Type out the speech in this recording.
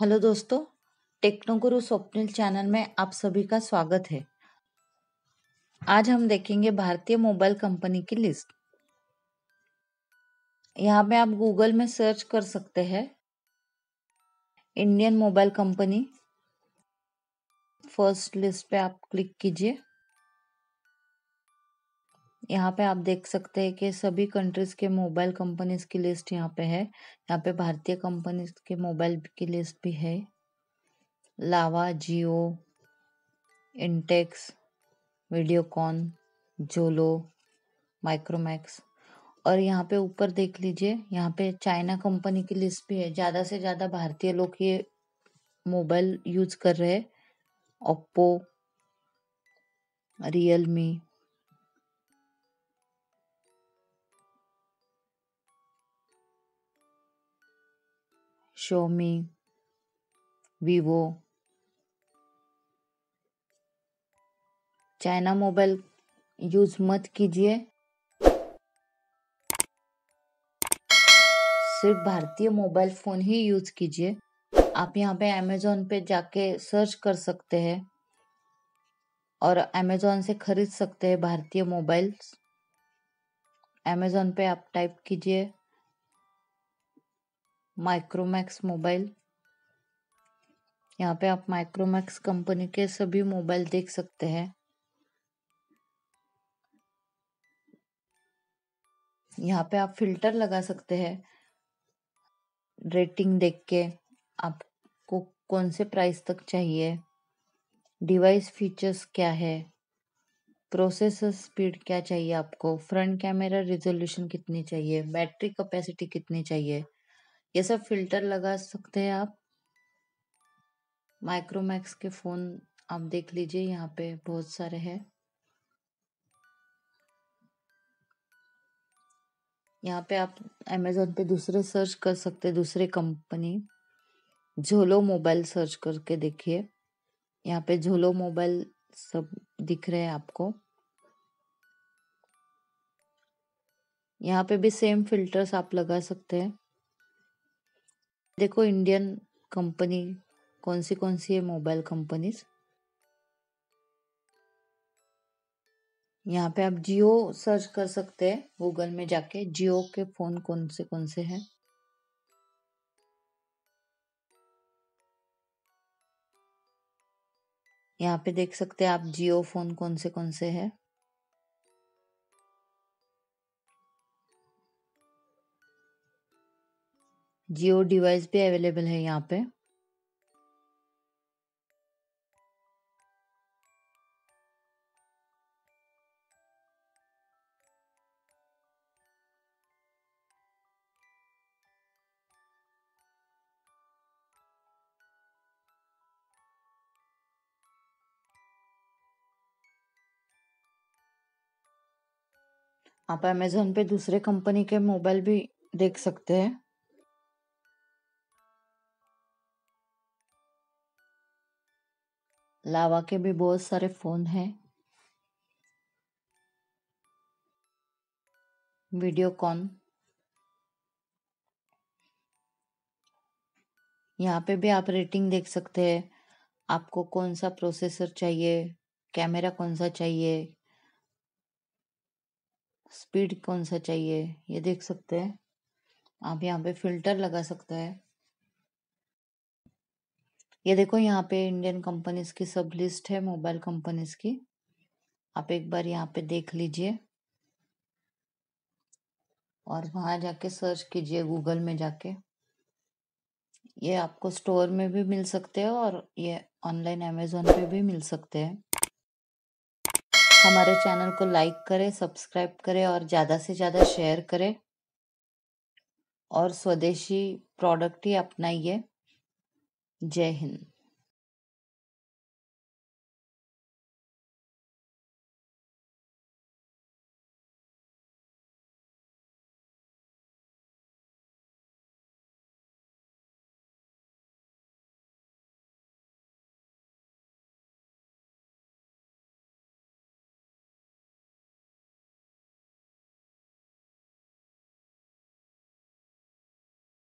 Hello दोस्तों, techno गुरु Swapnil channel में आप सभी का स्वागत है। आज हम देखेंगे भारतीय मोबाइल कंपनी की लिस्ट। यहाँ पे आप गूगल में सर्च कर सकते हैं Indian mobile company. First list पे आप क्लिक कीजिए। यहाँ पे आप देख सकते हैं कि सभी कंट्रीज के मोबाइल कंपनीज की लिस्ट यहाँ पे है। यहाँ पे भारतीय कंपनीज के मोबाइल की लिस्ट भी है। लावा, जियो, इंटेक्स, वीडियोकॉन, जोलो, माइक्रोमैक्स। और यहाँ पे ऊपर देख लीजिए, यहाँ पे चाइना कंपनी की लिस्ट भी है। ज़्यादा से ज़्यादा भारतीय लोग ये मोबाइल यूज़ कर रहे हैं। Oppo, Realme, Xiaomi, Vivo. China mobile use मत कीजिए, सिर्फ भारतीय मोबाइल फोन ही यूज कीजिए। आप यहाँ पे अमेजॉन पे जाके सर्च कर सकते हैं और अमेजॉन से खरीद सकते हैं भारतीय मोबाइल्स। अमेजॉन पे आप टाइप कीजिए माइक्रोमैक्स मोबाइल। यहाँ पे आप माइक्रोमैक्स कंपनी के सभी मोबाइल देख सकते हैं। यहाँ पे आप फिल्टर लगा सकते हैं, रेटिंग देख के आपको कौन से प्राइस तक चाहिए, डिवाइस फीचर्स क्या है, प्रोसेसर स्पीड क्या चाहिए आपको, फ्रंट कैमरा रिजोल्यूशन कितनी चाहिए, बैटरी कैपेसिटी कितनी चाहिए, ये सब फिल्टर लगा सकते हैं आप। माइक्रोमैक्स के फोन आप देख लीजिए, यहाँ पे बहुत सारे हैं। यहाँ पे आप अमेजोन पे दूसरे सर्च कर सकते हैं, दूसरे कंपनी जोलो मोबाइल सर्च करके देखिए। यहाँ पे जोलो मोबाइल सब दिख रहे हैं आपको। यहाँ पे भी सेम फिल्टर्स आप लगा सकते हैं। देखो इंडियन कंपनी कौन सी है मोबाइल कंपनीज। यहाँ पे आप जियो सर्च कर सकते हैं गूगल में जाके, जियो के फोन कौन से हैं। यहाँ पे देख सकते हैं आप जियो फोन कौन से हैं। जियो डिवाइस भी अवेलेबल है यहाँ पे। आप अमेजोन पे दूसरे कंपनी के मोबाइल भी देख सकते हैं। लावा के भी बहुत सारे फोन हैं। वीडियोकॉन, यहाँ पे भी आप रेटिंग देख सकते हैं। आपको कौन सा प्रोसेसर चाहिए, कैमरा कौन सा चाहिए, स्पीड कौन सा चाहिए, ये देख सकते हैं आप। यहाँ पे फिल्टर लगा सकते हैं। ये देखो यहाँ पे इंडियन कंपनीज की सब लिस्ट है मोबाइल कंपनीज की। आप एक बार यहाँ पे देख लीजिए और वहाँ जाके सर्च कीजिए गूगल में जाके। ये आपको स्टोर में भी मिल सकते हैं और ये ऑनलाइन अमेजोन पे भी मिल सकते हैं। हमारे चैनल को लाइक करें, सब्सक्राइब करें और ज़्यादा से ज़्यादा शेयर करें और स्वदेशी प्रोडक्ट ही अपनाइए। जय हिंद।